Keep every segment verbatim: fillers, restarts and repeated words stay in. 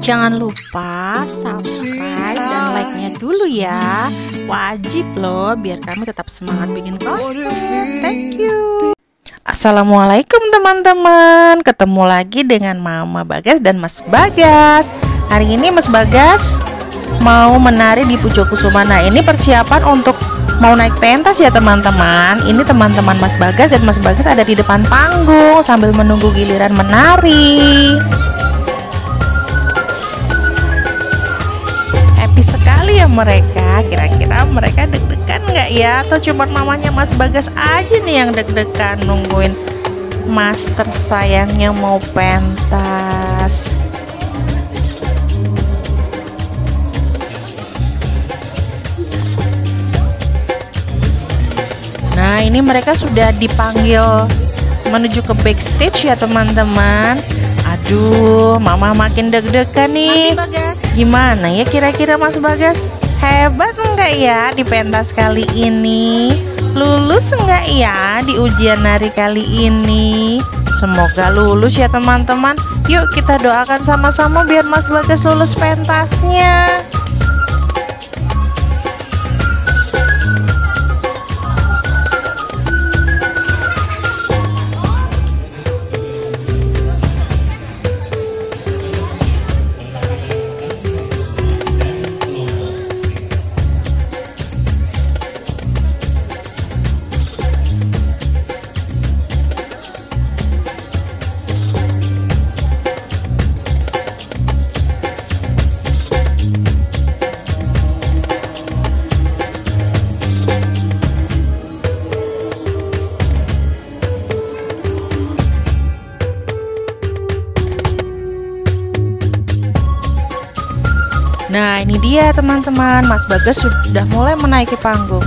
Jangan lupa subscribe dan like-nya dulu ya. Wajib loh biar kami tetap semangat bikin konten. Thank you. Assalamualaikum teman-teman. Ketemu lagi dengan Mama Bagas dan Mas Bagas. Hari ini Mas Bagas mau menari di Pujokusuman. Nah, ini persiapan untuk mau naik pentas ya teman-teman. Ini teman-teman Mas Bagas dan Mas Bagas ada di depan panggung sambil menunggu giliran menari. Happy sekali ya mereka. Kira-kira mereka deg-degan nggak ya? Atau cuma mamanya Mas Bagas aja nih yang deg-degan nungguin master sayangnya mau pentas. Nah, ini mereka sudah dipanggil menuju ke backstage ya teman-teman. Aduh, Mama makin deg-degan nih. Gimana ya kira-kira Mas Bagas? Hebat enggak ya di pentas kali ini? Lulus enggak ya di ujian nari kali ini? Semoga lulus ya teman-teman. Yuk kita doakan sama-sama biar Mas Bagas lulus pentasnya. Nah, ini dia teman-teman, Mas Bagas sudah mulai menaiki panggung.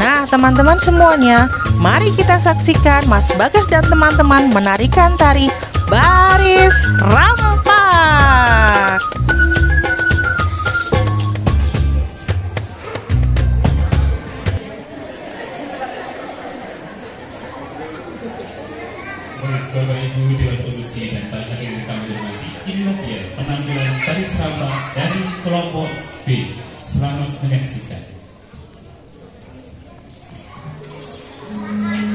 Nah teman-teman semuanya, mari kita saksikan Mas Bagas dan teman-teman menarikan tari Baris Rampak. Bapak Ibu Dewan Penguji dan para hadirin kami hormati, inilah dia penampilan tari Rampak dari kelompok B. Selamat menyaksikan. What?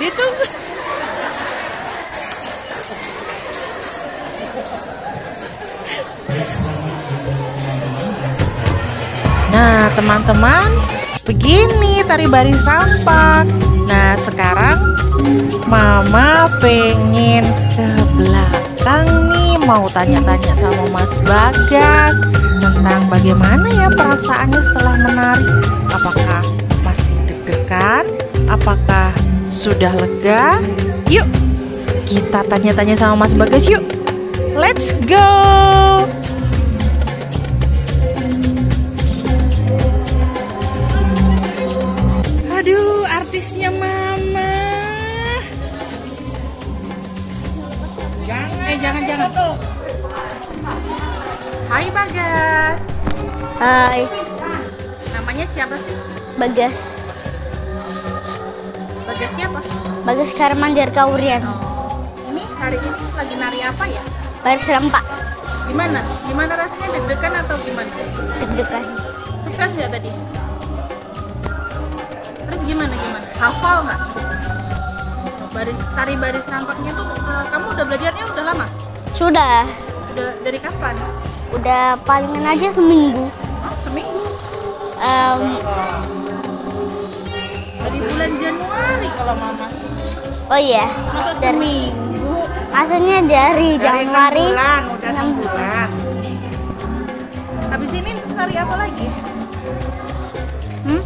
Dia tuh nah teman-teman, begini tari baris rampak. Nah sekarang Mama pengen ke belakang nih, mau tanya-tanya sama Mas Bagas tentang bagaimana ya perasaannya setelah menari. Apakah masih deg-degan? Apakah sudah lega? Yuk kita tanya-tanya sama Mas Bagas yuk. Let's go. Aduh, artisnya Mama. Jangan, eh jangan jangan. Hai Bagas. Hai. Namanya siapa sih? Bagas. Bagas siapa? Bagas Karman Dirgawuria. Oh. Ini hari ini lagi nari apa ya? Baris rampak. Gimana? Gimana rasanya, deg-degan atau gimana? Deg-degan. Sukses ya tadi? Terus gimana gimana? Hafal nggak? Baris, tari baris rampaknya tuh uh, kamu udah belajarnya udah lama? Sudah. Udah dari kapan? Udah palingan aja seminggu. Oh, seminggu? Um, dari bulan Januari kalau Mama. Oh iya. Masa dari seminggu? Asalnya dari, dari Januari. enam bulan, udah enam bulan. Habis ini tari apa lagi? Hmm?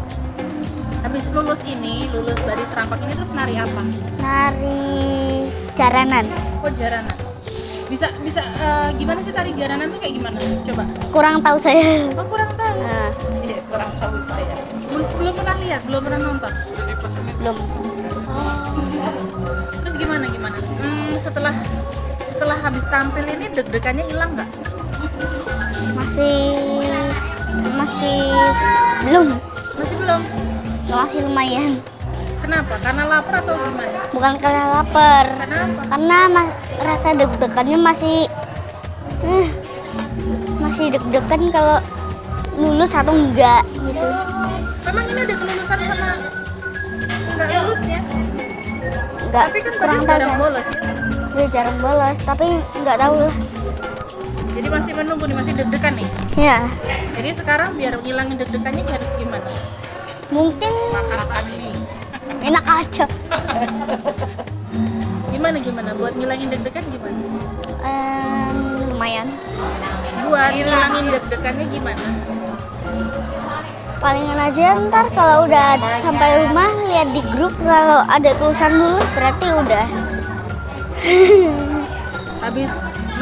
Habis lulus ini, lulus baris rampak ini terus nari apa? Nari jaranan. Oh, jaranan. Bisa bisa uh, gimana sih tari jaranan tuh kayak gimana? Coba. Kurang tahu saya. Oh, kurang tahu. Nah. Iya, kurang tahu saya. Belum, belum pernah lihat, belum pernah nonton. Belum. Oh. Terus gimana gimana? Hmm, setelah setelah habis tampil ini deg-degannya hilang nggak? Masih masih belum. Masih belum. Masih lumayan. Kenapa? Karena lapar atau gimana? Bukan karena lapar. Kenapa? Karena mas, rasa deg-degannya masih eh, masih deg-degan kalau lulus atau enggak gitu. Memang ini ada kelulusan sama enggak lulus ya? Enggak. Tapi kan kurang jarang bolos ya? Iya, jarang bolos, tapi enggak tahu lah. Jadi masih menunggu nih, masih deg-degan nih? Iya. Jadi sekarang biar ngilangin deg-degannya harus gimana? Mungkin makan kami enak aja. Gimana gimana buat ngilangin deg-degan gimana? Um, lumayan. Buat ngilangin deg-degannya gimana? Palingan aja ntar kalau udah sampai rumah lihat di grup kalau ada tulisan lulus berarti udah. Habis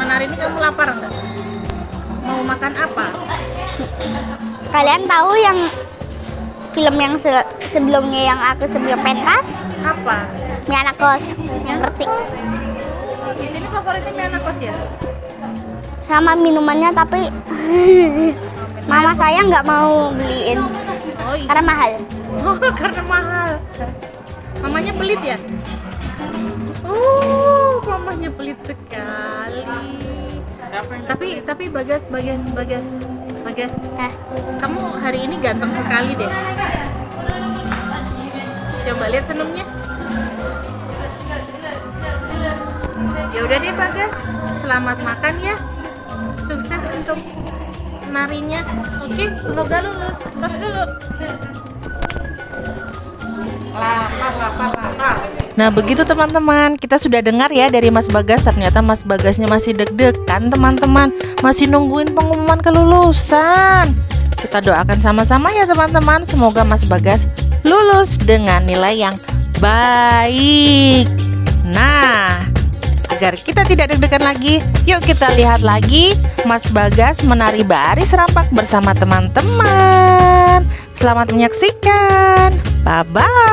menari ini kamu lapar nggak? Mau makan apa? Kalian tahu yang film yang se sebelumnya yang aku sebelum pentas apa? Mi Anak Kos. Yang ngerti. Di sini favoritnya mi anak kos ya? Sama minumannya tapi mama saya nggak mau beliin. Oh, iya. Karena mahal. Oh, karena mahal. Mamanya pelit ya? Oh, mamanya pelit sekali. Tapi tapi Bagas Bagas Bagas Bagas, eh. kamu hari ini ganteng sekali deh. Coba lihat senyumnya. Ya udah deh Bagas, selamat makan ya. Sukses untuk narinya. Oke, semoga lulus. Pas dulu. Lapar, lapar, lapar. Nah begitu teman-teman, kita sudah dengar ya dari Mas Bagas. Ternyata Mas Bagasnya masih deg-degan teman-teman, masih nungguin pengumuman kelulusan. Kita doakan sama-sama ya teman-teman, semoga Mas Bagas lulus dengan nilai yang baik. Nah agar kita tidak deg-degan lagi, yuk kita lihat lagi Mas Bagas menari baris rampak bersama teman-teman. Selamat menyaksikan. Bye-bye.